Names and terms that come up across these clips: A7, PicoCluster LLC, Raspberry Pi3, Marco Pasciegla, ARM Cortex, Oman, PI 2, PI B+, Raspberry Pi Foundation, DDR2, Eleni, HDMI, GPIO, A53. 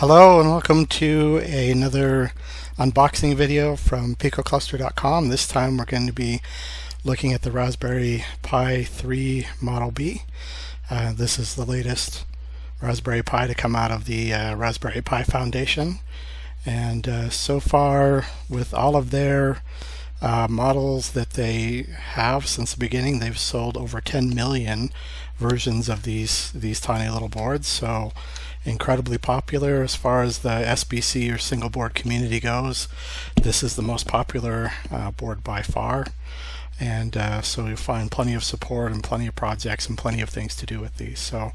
Hello and welcome to another unboxing video from PicoCluster.com. This time we're going to be looking at the Raspberry Pi 3 Model B. This is the latest Raspberry Pi to come out of the Raspberry Pi Foundation. And so far, with all of their models that they have since the beginning, they've sold over 10 million versions of these tiny little boards. So incredibly popular as far as the SBC or single board community goes. This is the most popular board by far, and so you'll find plenty of support and plenty of projects and plenty of things to do with these. So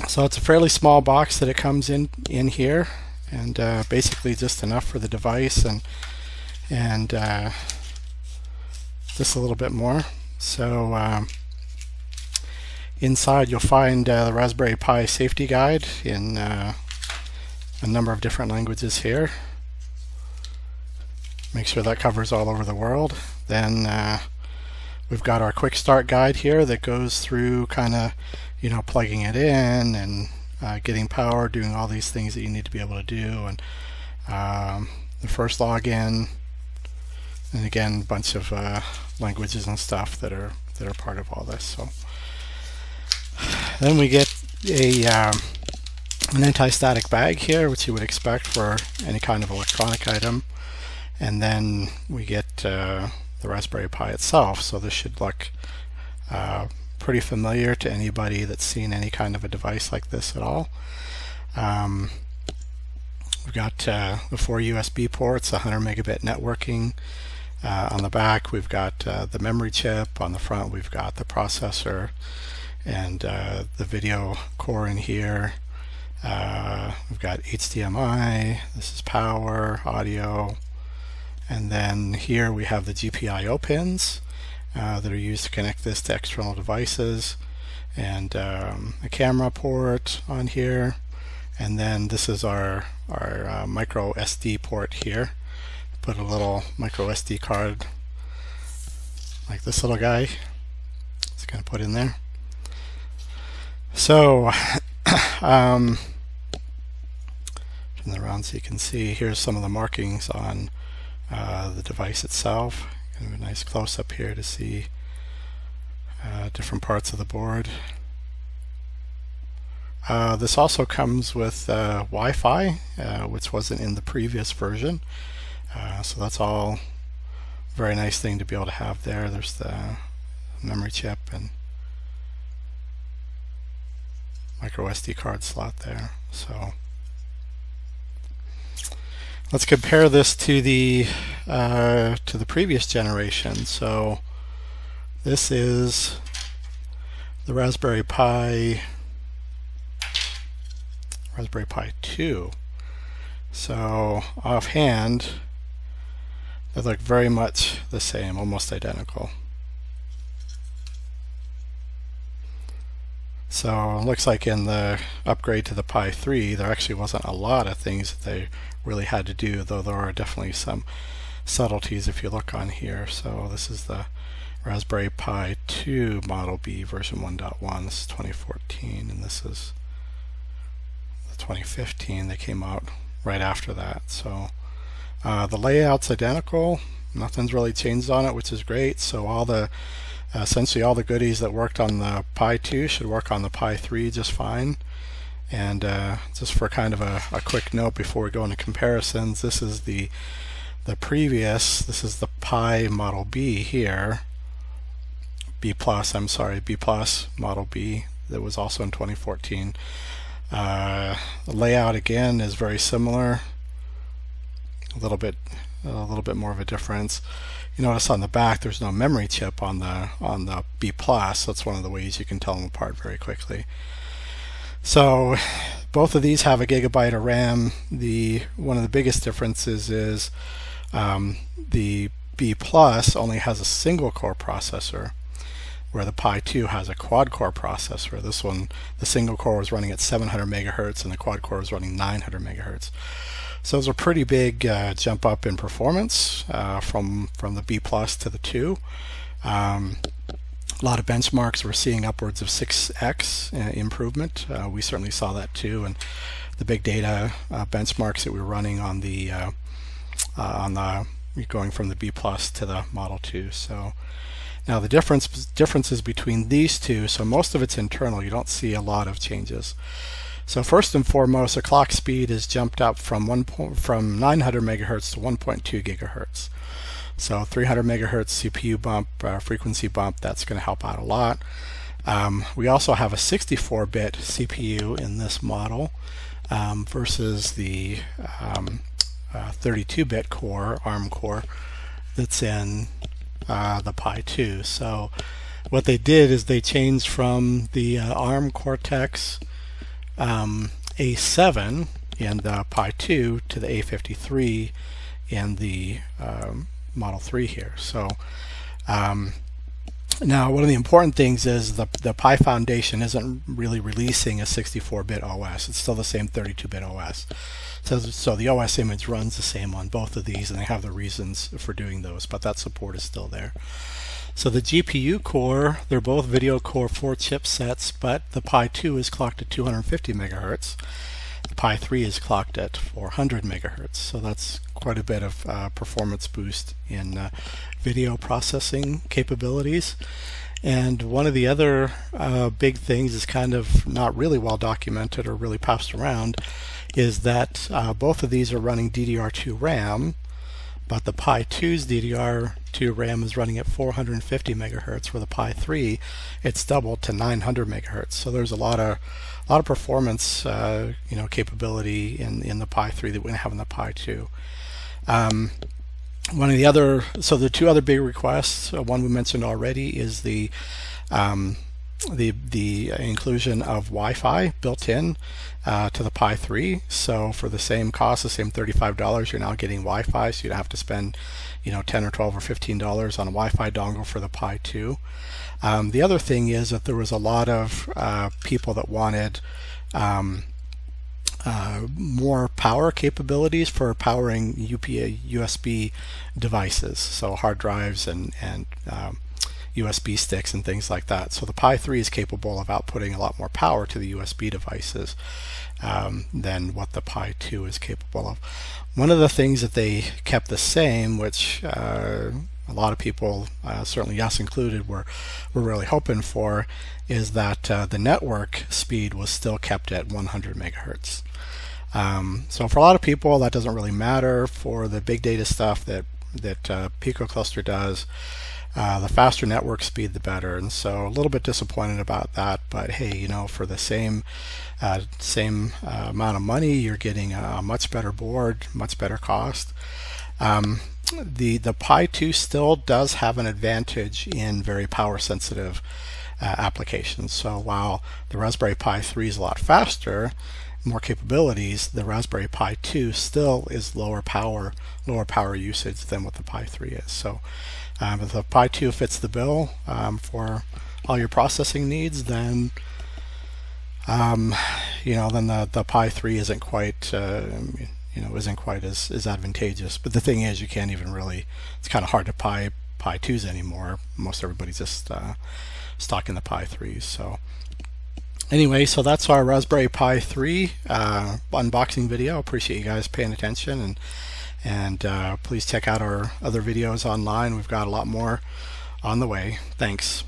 it's a fairly small box that it comes in here, and basically just enough for the device and just a little bit more. So inside you'll find the Raspberry Pi safety guide in a number of different languages here. Make sure that covers all over the world. Then we've got our quick start guide here that goes through kind of, you know, plugging it in and getting power, doing all these things that you need to be able to do, and the first login. And again, a bunch of languages and stuff that are part of all this. So then we get a an anti-static bag here, which you would expect for any kind of electronic item, and then we get the Raspberry Pi itself. So this should look pretty familiar to anybody that's seen any kind of a device like this at all. We've got the 4 USB ports, 100 megabit networking. On the back we've got the memory chip, on the front we've got the processor, and the video core in here. We've got HDMI, this is power, audio, and then here we have the GPIO pins that are used to connect this to external devices, and a camera port on here. And then this is our micro SD port here. Put a little micro SD card like this little guy. It's going to put in there. So turn that around so you can see. Here's some of the markings on the device itself. Kind of a nice close-up here to see different parts of the board. This also comes with Wi-Fi, which wasn't in the previous version. So that's all a very nice thing to be able to have there. There's the memory chip and micro SD card slot there. So let's compare this to the previous generation. So this is the Raspberry Pi 2. So offhand, they look very much the same, almost identical. So it looks like in the upgrade to the Pi 3, there actually wasn't a lot of things that they really had to do, though there are definitely some subtleties if you look on here. So this is the Raspberry Pi 2 Model B version 1.1. This is 2014, and this is 2015. They came out right after that. So the layout's identical, nothing's really changed on it, which is great. So all the essentially all the goodies that worked on the Pi 2 should work on the Pi 3 just fine. And just for kind of a quick note before we go into comparisons, this is the previous, this is the Pi Model B here, B plus Model B, that was also in 2014. The layout again is very similar, a little bit more of a difference. You notice on the back there's no memory chip on the B+. That's one of the ways you can tell them apart very quickly. So both of these have 1 GB of RAM. One of the biggest differences is the B+ only has a single core processor, where the Pi 2 has a quad-core processor. This one, the single core was running at 700 megahertz and the quad core was running 900 megahertz. So it was a pretty big jump up in performance from the B+ to the 2. A lot of benchmarks were seeing upwards of 6x improvement. We certainly saw that too, and the big data benchmarks that we were running on the going from the B+ to the Model 2. So now the differences between these two. So most of it's internal. You don't see a lot of changes. So first and foremost, the clock speed has jumped up from 900 megahertz to 1.2 gigahertz. So 300 megahertz CPU bump, frequency bump. That's going to help out a lot. We also have a 64-bit CPU in this model versus the 32-bit core, ARM core, that's in the Pi 2. So what they did is they changed from the ARM Cortex A7 in the Pi 2 to the A53 in the Model 3 here. So now one of the important things is the Pi Foundation isn't really releasing a 64-bit OS. It's still the same 32-bit OS. So the OS image runs the same on both of these, and they have the reasons for doing those, but that support is still there. So the GPU core, they're both Video Core 4 chipsets, but the Pi 2 is clocked at 250 megahertz. The Pi 3 is clocked at 400 megahertz. So that's quite a bit of performance boost in video processing capabilities. And one of the other big things is kind of not really well documented or really passed around is that both of these are running DDR2 RAM, but the Pi 2's DDR2 RAM is running at 450 megahertz, where the Pi 3, it's doubled to 900 megahertz. So there's a lot of performance, capability in the Pi 3 that we have in the Pi 2. So the two other big requests, one we mentioned already, is the inclusion of Wi-Fi built in to the Pi 3. So for the same cost, the same $35, you're now getting Wi-Fi, so you don't have to spend $10 or $12 or $15 on a Wi-Fi dongle for the Pi 2. The other thing is that there was a lot of people that wanted more power capabilities for powering USB devices, so hard drives and USB sticks and things like that. So the Pi 3 is capable of outputting a lot more power to the USB devices than what the Pi 2 is capable of. One of the things that they kept the same, which a lot of people, certainly us included, were really hoping for, is that the network speed was still kept at 100 megahertz. So for a lot of people, that doesn't really matter. For the big data stuff that PicoCluster does, the faster network speed, the better. And so a little bit disappointed about that, but hey, for the same amount of money, you're getting a much better board, much better cost. The Pi 2 still does have an advantage in very power sensitive applications. So while the Raspberry Pi 3 is a lot faster, more capabilities, the Raspberry Pi 2 still is lower power usage than what the Pi 3 is. So if the Pi 2 fits the bill for all your processing needs, then the Pi 3 isn't quite as advantageous. But the thing is, you can't even really, it's kind of hard to buy Pi 2s anymore. Most everybody's just stocking the Pi 3s. So anyway, so that's our Raspberry Pi 3 unboxing video. Appreciate you guys paying attention, and please check out our other videos online. We've got a lot more on the way. Thanks.